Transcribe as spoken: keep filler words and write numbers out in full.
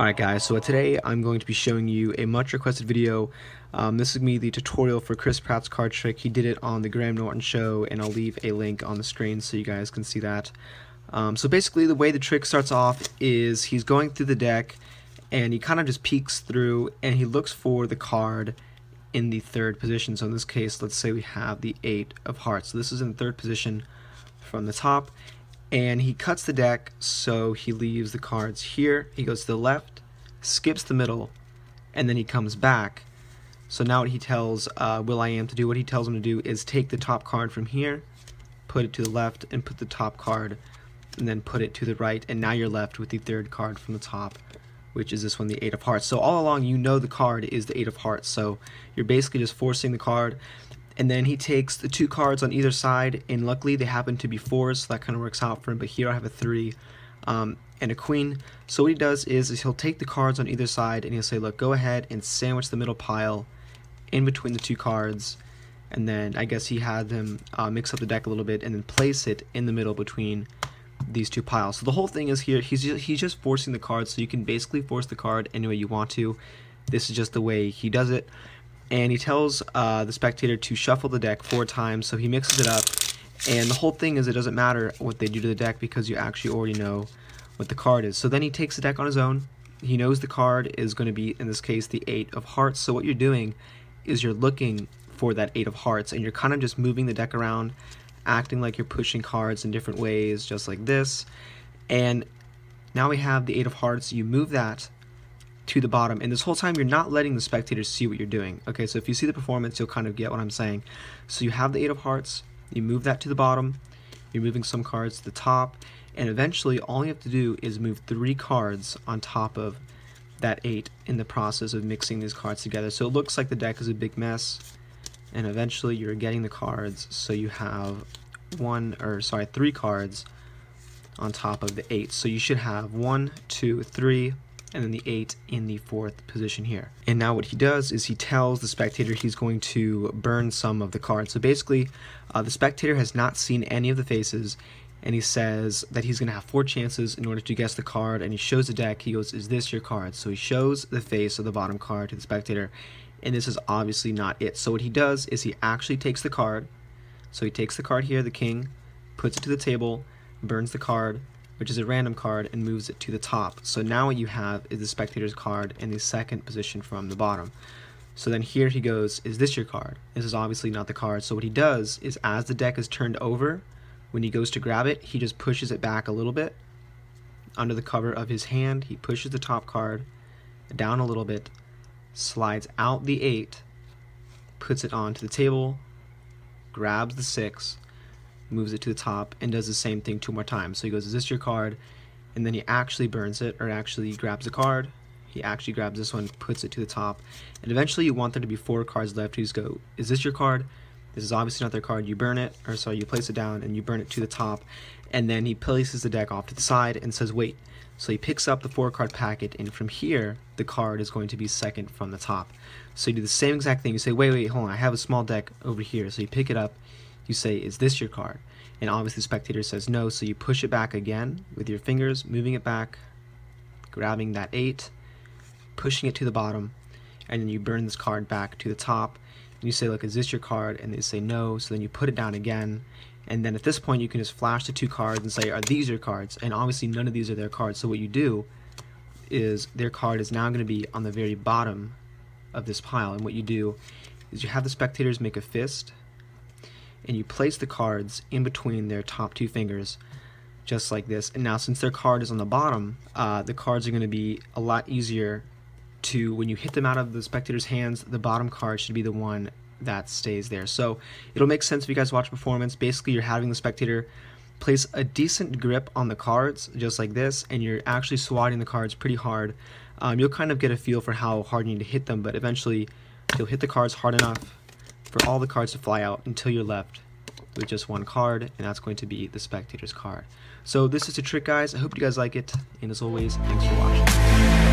Alright guys, so today I'm going to be showing you a much requested video. Um, this is me, the tutorial for Chris Pratt's card trick. He did it on the Graham Norton show, and I'll leave a link on the screen so you guys can see that. Um, so basically the way the trick starts off is he's going through the deck, and he kind of just peeks through, and he looks for the card in the third position. So in this case, let's say we have the eight of hearts. So this is in third position from the top. And he cuts the deck, so he leaves the cards here. He goes to the left, skips the middle, and then he comes back. So now what he tells uh, Will.I.Am to do, what he tells him to do is take the top card from here, put it to the left, and put the top card, and then put it to the right. And now you're left with the third card from the top, which is this one, the Eight of Hearts. So all along, you know the card is the Eight of Hearts. So you're basically just forcing the card. And then he takes the two cards on either side, and luckily they happen to be fours, so that kind of works out for him. But here I have a three um, and a queen. So what he does is, is he'll take the cards on either side, and he'll say, look, go ahead and sandwich the middle pile in between the two cards. And then I guess he had them uh, mix up the deck a little bit and then place it in the middle between these two piles. So the whole thing is here, he's just, he's just forcing the cards, so you can basically force the card any way you want to. This is just the way he does it. And he tells uh, the spectator to shuffle the deck four times, so he mixes it up. And the whole thing is it doesn't matter what they do to the deck because you actually already know what the card is. So then he takes the deck on his own. He knows the card is going to be, in this case, the Eight of Hearts. So what you're doing is you're looking for that Eight of Hearts, and you're kind of just moving the deck around, acting like you're pushing cards in different ways, just like this. And now we have the Eight of Hearts. You move that to the bottom, and this whole time you're not letting the spectators see what you're doing. Okay, so if you see the performance, you'll kind of get what I'm saying. So you have the Eight of Hearts, you move that to the bottom, you're moving some cards to the top, and eventually all you have to do is move three cards on top of that eight in the process of mixing these cards together. So it looks like the deck is a big mess, and eventually you're getting the cards, so you have one, or sorry, three cards on top of the eight. So you should have one, two, three, and then the eight in the fourth position here. And now what he does is he tells the spectator he's going to burn some of the cards. So basically, uh, the spectator has not seen any of the faces, and he says that he's gonna have four chances in order to guess the card, and he shows the deck, he goes, is this your card? So he shows the face of the bottom card to the spectator, and this is obviously not it. So what he does is he actually takes the card, so he takes the card here, the king, puts it to the table, burns the card, which is a random card, and moves it to the top. So now what you have is the spectator's card in the second position from the bottom. So then here he goes, is this your card? This is obviously not the card. So what he does is, as the deck is turned over, when he goes to grab it, he just pushes it back a little bit. Under the cover of his hand, he pushes the top card down a little bit, slides out the eight, puts it onto the table, grabs the six, moves it to the top, and does the same thing two more times. So he goes, is this your card? And then he actually burns it, or actually grabs a card. He actually grabs this one, puts it to the top. And eventually you want there to be four cards left. You just go, is this your card? This is obviously not their card. You burn it, or sorry, you place it down and you burn it to the top. And then he places the deck off to the side and says, wait. So he picks up the four card packet, and from here, the card is going to be second from the top. So you do the same exact thing. You say, wait, wait, hold on, I have a small deck over here. So you pick it up, you say, is this your card? And obviously the spectator says no, so you push it back again with your fingers, moving it back, grabbing that eight, pushing it to the bottom, and then you burn this card back to the top, and you say, look, is this your card? And they say no, so then you put it down again, and then at this point you can just flash the two cards and say, are these your cards? And obviously none of these are their cards, so what you do is their card is now going to be on the very bottom of this pile, and what you do is you have the spectators make a fist, and you place the cards in between their top two fingers, just like this. And now since their card is on the bottom, uh, the cards are going to be a lot easier to, when you hit them out of the spectator's hands, the bottom card should be the one that stays there. So it'll make sense if you guys watch performance. Basically, you're having the spectator place a decent grip on the cards, just like this, and you're actually swatting the cards pretty hard. Um, you'll kind of get a feel for how hard you need to hit them, but eventually you'll hit the cards hard enough for all the cards to fly out until you're left with just one card, and that's going to be the spectator's card. So this is the trick, guys. I hope you guys like it, and as always, thanks for watching.